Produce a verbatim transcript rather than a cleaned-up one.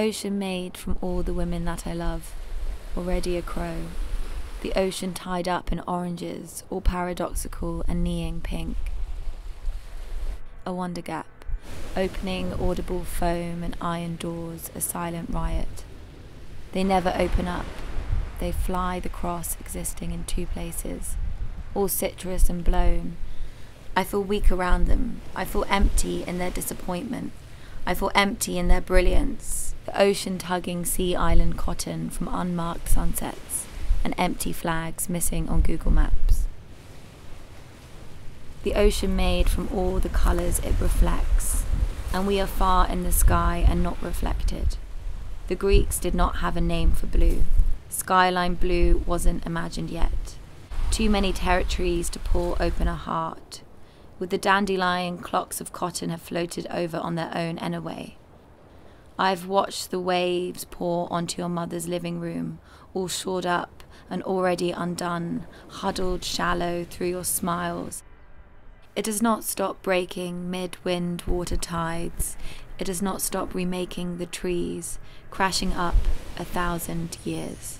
ocean made from all the women that I love, already a crow, the ocean tied up in oranges, all paradoxical and kneeing pink. A wonder gap, opening audible foam and iron doors, a silent riot. They never open up, they fly the cross existing in two places, all citrus and blown. I feel weak around them, I feel empty in their disappointment, I feel empty in their brilliance, the ocean tugging Sea Island cotton from unmarked sunsets and empty flags missing on Google Maps. The ocean made from all the colours it reflects, and we are far in the sky and not reflected. The Greeks did not have a name for blue. Skyline blue wasn't imagined yet. Too many territories to pour open a heart. With the dandelion, clocks of cotton have floated over on their own anyway. I've watched the waves pour onto your mother's living room, all shored up and already undone, huddled shallow through your smiles. It does not stop breaking mid-wind water tides. It does not stop remaking the trees, crashing up a thousand years.